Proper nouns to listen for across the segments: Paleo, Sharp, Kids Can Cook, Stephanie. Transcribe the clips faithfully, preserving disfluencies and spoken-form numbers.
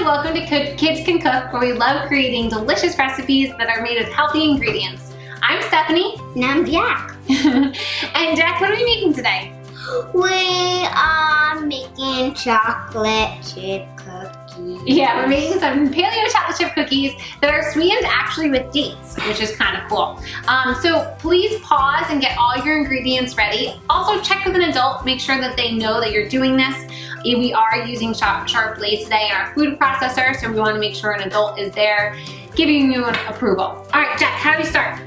and welcome to Cook Kids Can Cook, where we love creating delicious recipes that are made with healthy ingredients. I'm Stephanie. And I'm Jack. And Jack, what are we making today? We are making chocolate chip cookies. Yeah, we're making some paleo chocolate chip cookies that are sweetened actually with dates, which is kind of cool. Um, so please pause and get all your ingredients ready. Also check with an adult, make sure that they know that you're doing this. We are using Sharp, Sharp Lace today in our food processor, so we want to make sure an adult is there giving you an approval. All right, Jack, how do we start?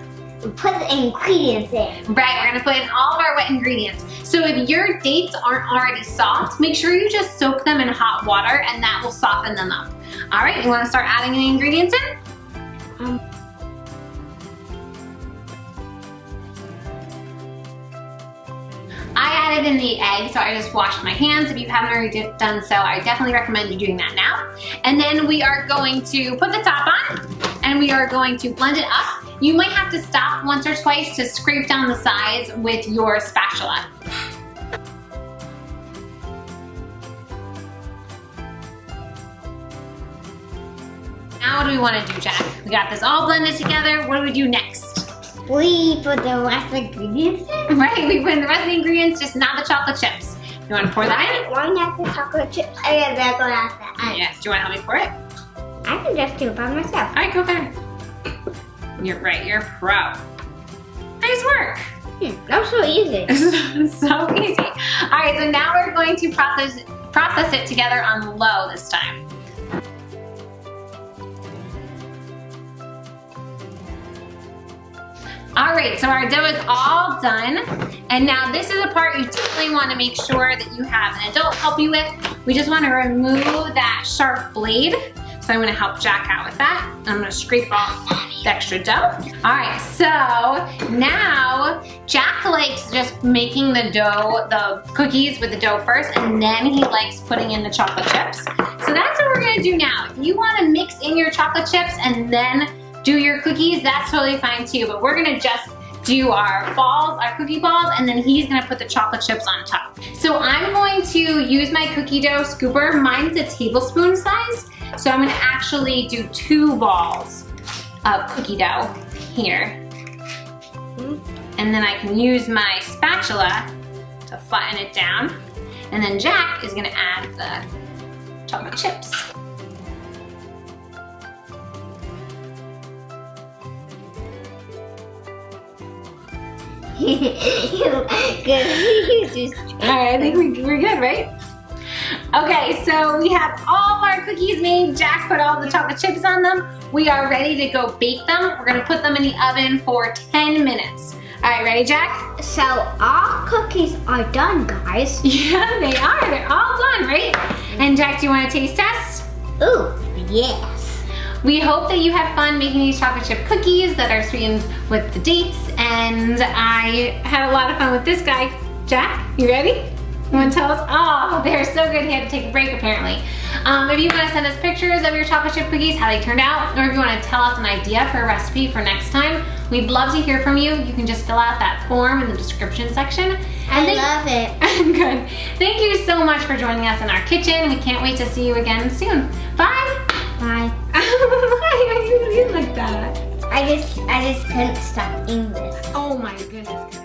Put the ingredients in. Right, we're gonna put in all of our wet ingredients. So if your dates aren't already soft, make sure you just soak them in hot water and that will soften them up. All right, you wanna start adding the ingredients in? Um. I added in the egg, so I just washed my hands. If you haven't already done so, I definitely recommend you doing that now. And then we are going to put the top on and we are going to blend it up. You might have to stop once or twice to scrape down the sides with your spatula. Now what do we want to do, Jack? We got this all blended together. What do we do next? We put the rest of the ingredients in. Right, we put in the rest of the ingredients, just not the chocolate chips. You want to pour that in? One at the chocolate chips. I gotta go at the end. Yes, do you want to help me pour it? I can just do it by myself. All right, go ahead. You're right, you're a pro. Nice work. Hmm, that was so easy. So easy. All right, so now we're going to process, process it together on low this time. All right, so our dough is all done. And now this is a part you definitely want to make sure that you have an adult help you with. We just want to remove that sharp blade. So I'm gonna help Jack out with that. I'm gonna scrape off the extra dough. All right, so now Jack likes just making the dough, the cookies with the dough first, and then he likes putting in the chocolate chips. So that's what we're gonna do now. If you wanna mix in your chocolate chips and then do your cookies, that's totally fine too, but we're gonna just do our balls, our cookie balls, and then he's gonna put the chocolate chips on top. So I'm going to use my cookie dough scooper. Mine's a tablespoon size. So I'm gonna actually do two balls of cookie dough here. And then I can use my spatula to flatten it down. And then Jack is gonna add the chocolate chips. All right, I think we're good, right? Okay, so we have all of our cookies made. Jack put all the chocolate chips on them. We are ready to go bake them. We're gonna put them in the oven for ten minutes. All right, ready, Jack? So our cookies are done, guys. Yeah, they are. They're all done, right? And Jack, do you want to taste test? Ooh, yes. We hope that you have fun making these chocolate chip cookies that are sweetened with the dates. And I had a lot of fun with this guy. Jack, you ready? You want to tell us? Oh, they're so good. He had to take a break, apparently. Um, if you want to send us pictures of your chocolate chip cookies, how they turned out, or if you want to tell us an idea for a recipe for next time, we'd love to hear from you. You can just fill out that form in the description section. And I love it. Good. Thank you so much for joining us in our kitchen. We can't wait to see you again soon. Bye. Bye. Why are you like that? I just, I just couldn't stop English. Oh my goodness.